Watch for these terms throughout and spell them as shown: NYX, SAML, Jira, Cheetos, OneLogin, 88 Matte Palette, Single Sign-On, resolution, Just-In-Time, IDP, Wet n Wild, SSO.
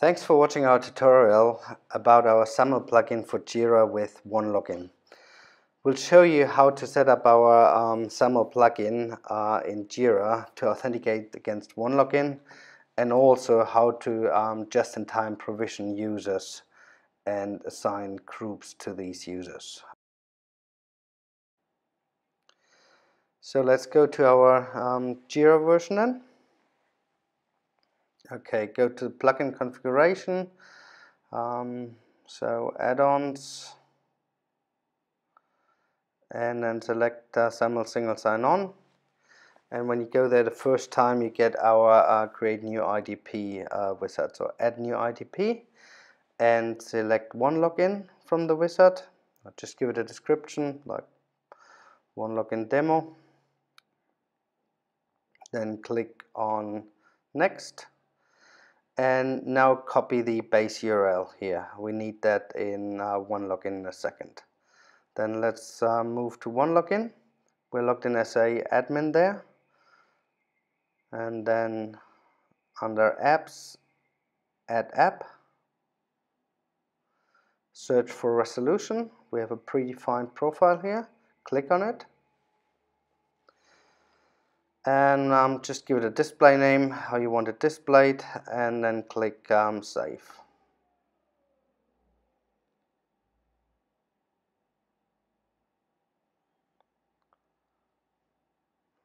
Thanks for watching our tutorial about our SAML plugin for Jira with OneLogin. We'll show you how to set up our SAML plugin in Jira to authenticate against OneLogin, and also how to just-in-time provision users and assign groups to these users. So let's go to our Jira version then. Okay, go to plugin configuration, so add-ons, and then select SAML single sign-on. And when you go there the first time, you get our create new IDP wizard. So add new IDP and select OneLogin from the wizard. I'll just give it a description like OneLogin demo. Then click on next. And now copy the base URL here. We need that in OneLogin in a second. Then let's move to OneLogin. We're logged in as a admin there. And then under apps, add app. Search for resolution. We have a predefined profile here. Click on it. And just give it a display name, how you want it displayed, and then click Save.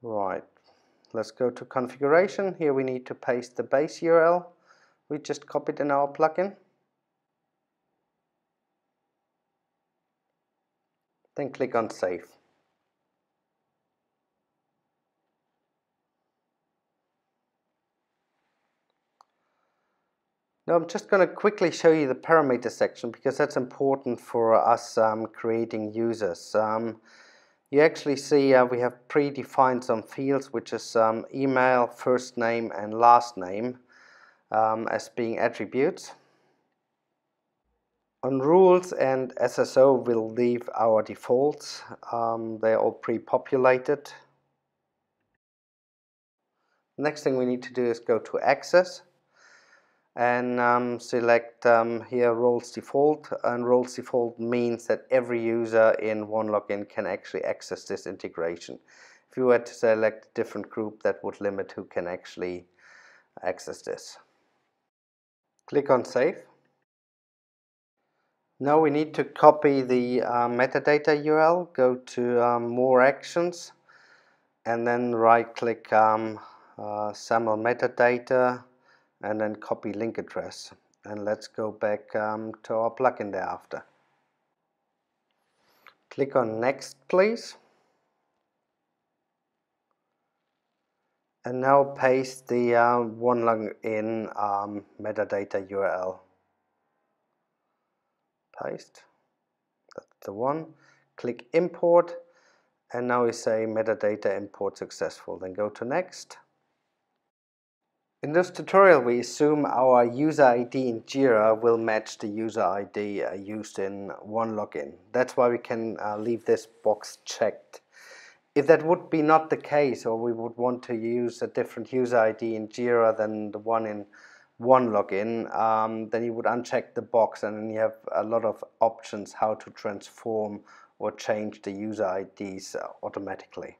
Right, let's go to configuration. Here we need to paste the base URL we just copied in our plugin. Then click on Save. Now I'm just going to quickly show you the parameter section because that's important for us creating users. You actually see we have predefined some fields, which is email, first name and last name as being attributes. On rules and SSO, we'll leave our defaults. They're all pre-populated. Next thing we need to do is go to access. And select here roles default, and roles default means that every user in OneLogin can actually access this integration. If you were to select a different group, that would limit who can actually access this. Click on Save. Now we need to copy the metadata URL, go to More Actions, and then right click SAML Metadata, and then copy link address. And let's go back to our plugin thereafter. Click on next, please. And now paste the OneLogin metadata URL. Paste, that's the one. Click import, and now we say metadata import successful. Then go to next. In this tutorial, we assume our user ID in Jira will match the user ID used in OneLogin. That's why we can leave this box checked. If that would be not the case, or we would want to use a different user ID in Jira than the one in OneLogin, then you would uncheck the box, and then you have a lot of options how to transform or change the user IDs automatically.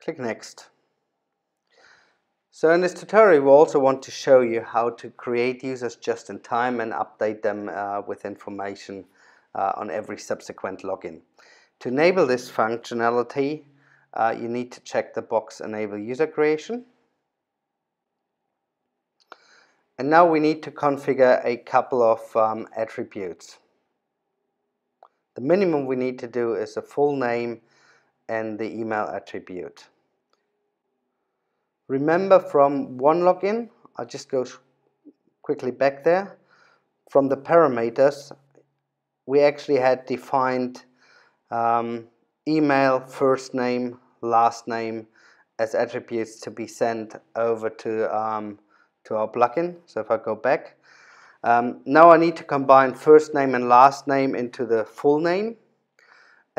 Click next. So in this tutorial, we also want to show you how to create users just in time and update them with information on every subsequent login. To enable this functionality, you need to check the box Enable User Creation. And now we need to configure a couple of attributes. The minimum we need to do is a full name and the email attribute. Remember from OneLogin, I'll just go quickly back there. From the parameters, we actually had defined email, first name, last name as attributes to be sent over to our plugin. So if I go back, now I need to combine first name and last name into the full name.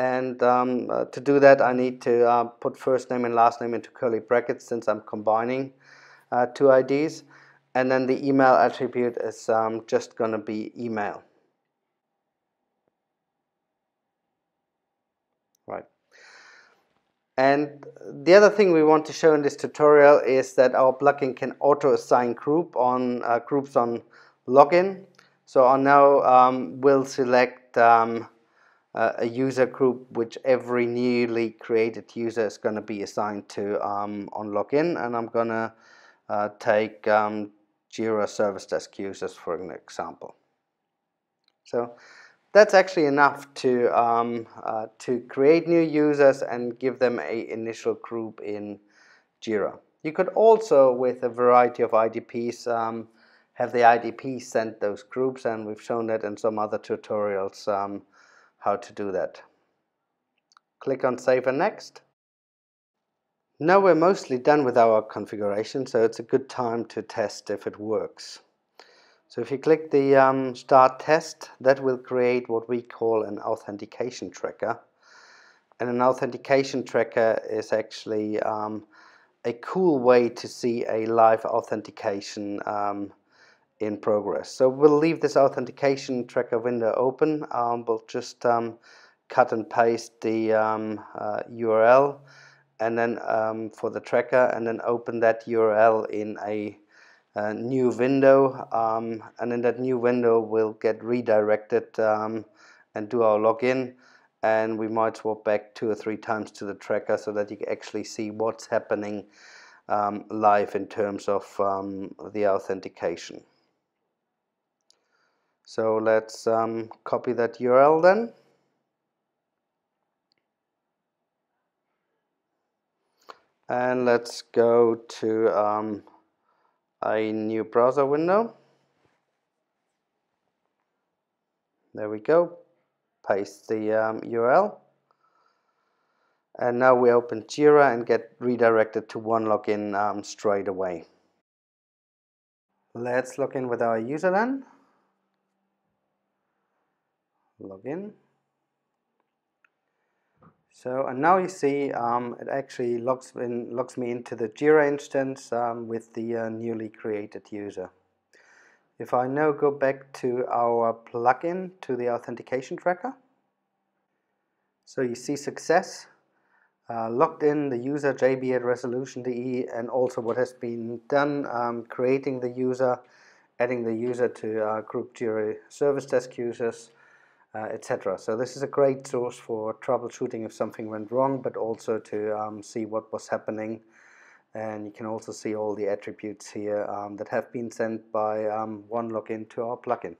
And to do that, I need to put first name and last name into curly brackets, since I'm combining two IDs. And then the email attribute is just going to be email. Right. And the other thing we want to show in this tutorial is that our plugin can auto-assign groups on login. So I now will select a user group which every newly created user is going to be assigned to on login, and I'm going to take Jira service desk users for an example. So that's actually enough to create new users and give them a initial group in Jira. You could also, with a variety of IDPs, have the IDP send those groups, and we've shown that in some other tutorials how to do that. Click on Save and Next. Now we're mostly done with our configuration, so it's a good time to test if it works. So if you click the Start Test, that will create what we call an authentication tracker. And an authentication tracker is actually a cool way to see a live authentication in progress. So we'll leave this authentication tracker window open. We'll just cut and paste the URL and then for the tracker, and then open that URL in a new window, and in that new window we'll get redirected and do our login, and we might swap back 2 or 3 times to the tracker so that you can actually see what's happening live in terms of the authentication. So let's copy that URL then. And let's go to a new browser window. There we go. Paste the URL. And now we open Jira and get redirected to OneLogin straight away. Let's log in with our user then. Login. So, and now you see it actually logs me into the Jira instance with the newly created user. If I now go back to our plugin, to the authentication tracker, so you see success, logged in the user jb@resolution.de, and also what has been done, creating the user, adding the user to group Jira service desk users, etc. So this is a great source for troubleshooting if something went wrong, but also to see what was happening. And you can also see all the attributes here that have been sent by OneLogin to our plugin.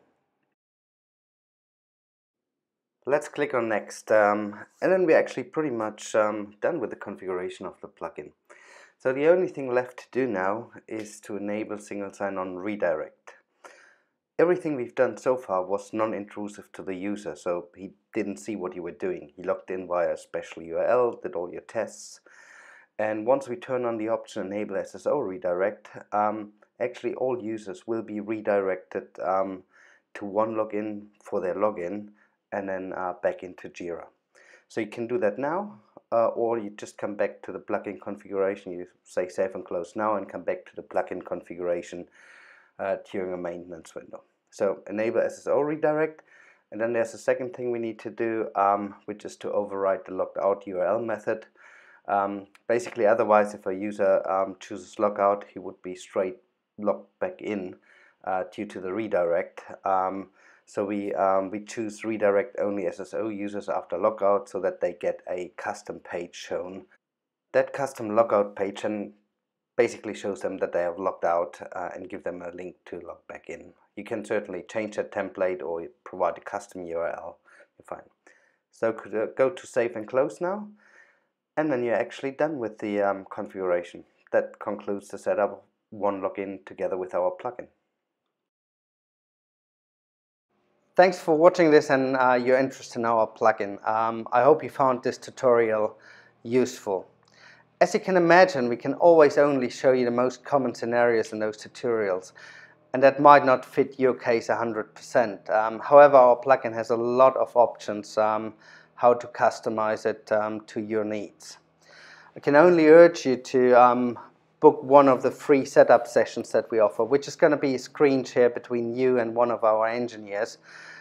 Let's click on Next, and then we're actually pretty much done with the configuration of the plugin. So the only thing left to do now is to enable single sign-on redirect. Everything we've done so far was non-intrusive to the user, so he didn't see what you were doing. He logged in via a special URL, did all your tests, and once we turn on the option Enable SSO Redirect, actually all users will be redirected to OneLogin for their login, and then back into Jira. So you can do that now, or you just come back to the plugin configuration. You say Save and Close now, and come back to the plugin configuration during a maintenance window. So enable SSO redirect, and then there's a second thing we need to do, which is to override the logged out URL method. Basically, otherwise, if a user chooses logout, he would be straight logged back in due to the redirect. So we choose redirect only SSO users after logout, so that they get a custom page shown. That custom logout page and basically shows them that they have logged out and give them a link to log back in. You can certainly change that template or provide a custom URL, you're fine. So go to Save and Close now, and then you're actually done with the configuration. That concludes the setup of OneLogin together with our plugin. Thanks for watching this and your interest in our plugin. I hope you found this tutorial useful. As you can imagine, we can always only show you the most common scenarios in those tutorials, and that might not fit your case 100%. However, our plugin has a lot of options how to customize it to your needs. I can only urge you to book one of the free setup sessions that we offer, which is going to be a screen share between you and one of our engineers,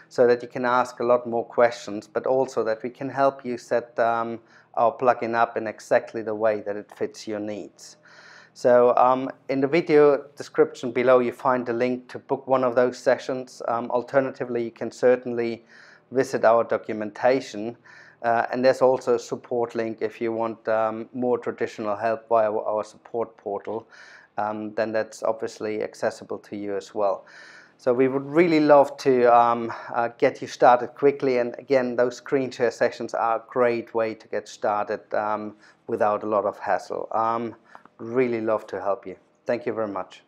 so that you can ask a lot more questions, but also that we can help you set our plugin up in exactly the way that it fits your needs. So in the video description below you find a link to book one of those sessions. Alternatively, you can certainly visit our documentation, and there's also a support link if you want more traditional help via our support portal, then that's obviously accessible to you as well. So we would really love to get you started quickly, and again, those screen share sessions are a great way to get started without a lot of hassle. Really love to help you. Thank you very much.